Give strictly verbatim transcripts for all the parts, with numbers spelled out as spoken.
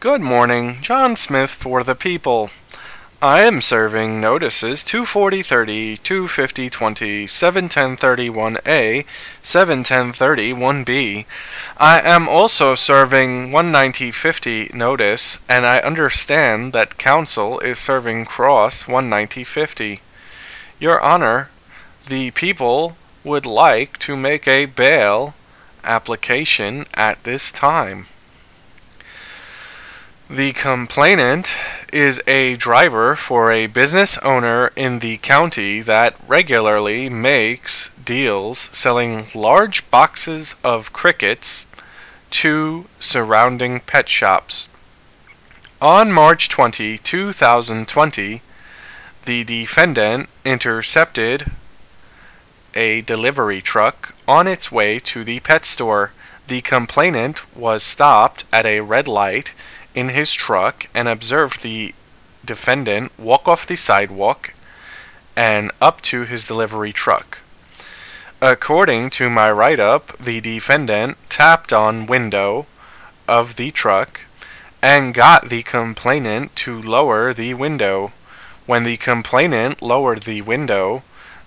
Good morning, John Smith for the people. I am serving notices two forty thirty, two fifty twenty, seven ten thirty-one A, seven ten thirty-one B. I am also serving one ninety fifty notice, and I understand that Council is serving Cross one ninety fifty. Your Honor, the people would like to make a bail application at this time. The complainant is a driver for a business owner in the county that regularly makes deals selling large boxes of crickets to surrounding pet shops. On March twentieth two thousand twenty, the defendant intercepted a delivery truck on its way to the pet store. The complainant was stopped at a red light in his truck and observed the defendant walk off the sidewalk and up to his delivery truck. According to my write-up, the defendant tapped on window of the truck and got the complainant to lower the window. When the complainant lowered the window,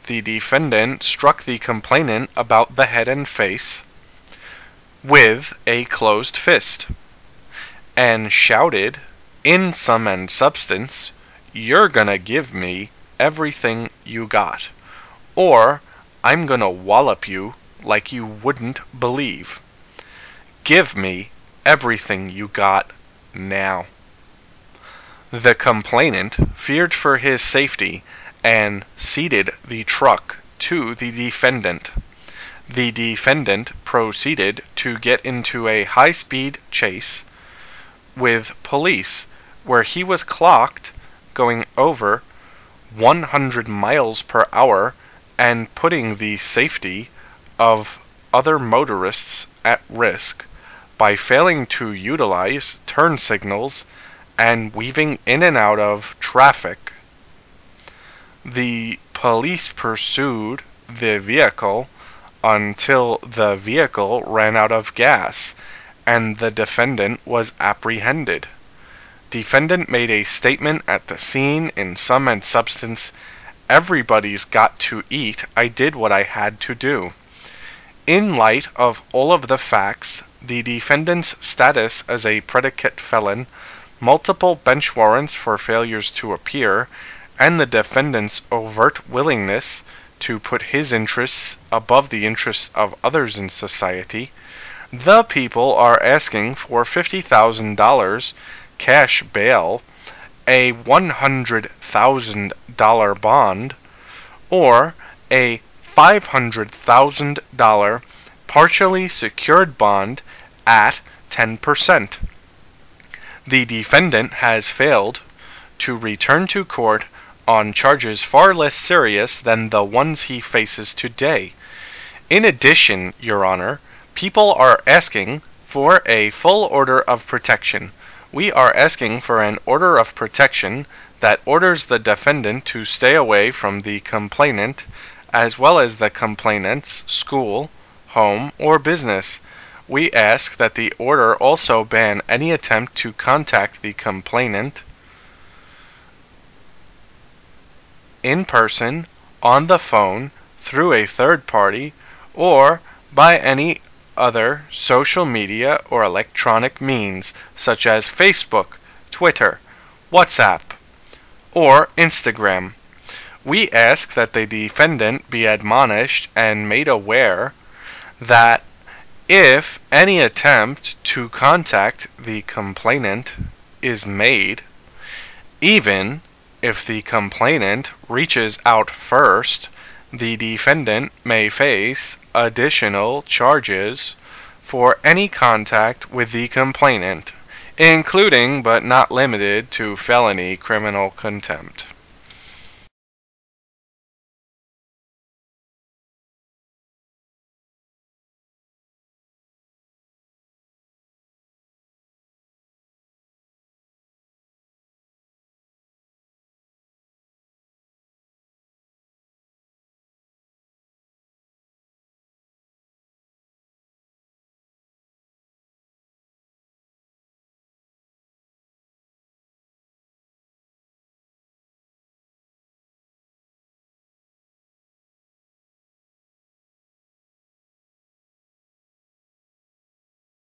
the defendant struck the complainant about the head and face with a closed fist and shouted, in sum and substance, "You're gonna give me everything you got, or I'm gonna wallop you like you wouldn't believe. Give me everything you got now." The complainant feared for his safety and ceded the truck to the defendant. The defendant proceeded to get into a high-speed chase with police, where he was clocked going over one hundred miles per hour and putting the safety of other motorists at risk by failing to utilize turn signals and weaving in and out of traffic. The police pursued the vehicle until the vehicle ran out of gas and the defendant was apprehended. Defendant made a statement at the scene, in sum and substance, "Everybody's got to eat. I did what I had to do." In light of all of the facts, the defendant's status as a predicate felon, multiple bench warrants for failures to appear, and the defendant's overt willingness to put his interests above the interests of others in society, the people are asking for fifty thousand dollars cash bail, a one hundred thousand dollars bond, or a five hundred thousand dollars partially secured bond at ten percent. The defendant has failed to return to court on charges far less serious than the ones he faces today. In addition, Your Honor, people are asking for a full order of protection. We are asking for an order of protection that orders the defendant to stay away from the complainant, as well as the complainant's school, home, or business. We ask that the order also ban any attempt to contact the complainant in person, on the phone, through a third party, or by any other social media or electronic means, such as Facebook, Twitter, WhatsApp, or Instagram. We ask that the defendant be admonished and made aware that if any attempt to contact the complainant is made, even if the complainant reaches out first, the defendant may face additional charges for any contact with the complainant, including but not limited to felony criminal contempt.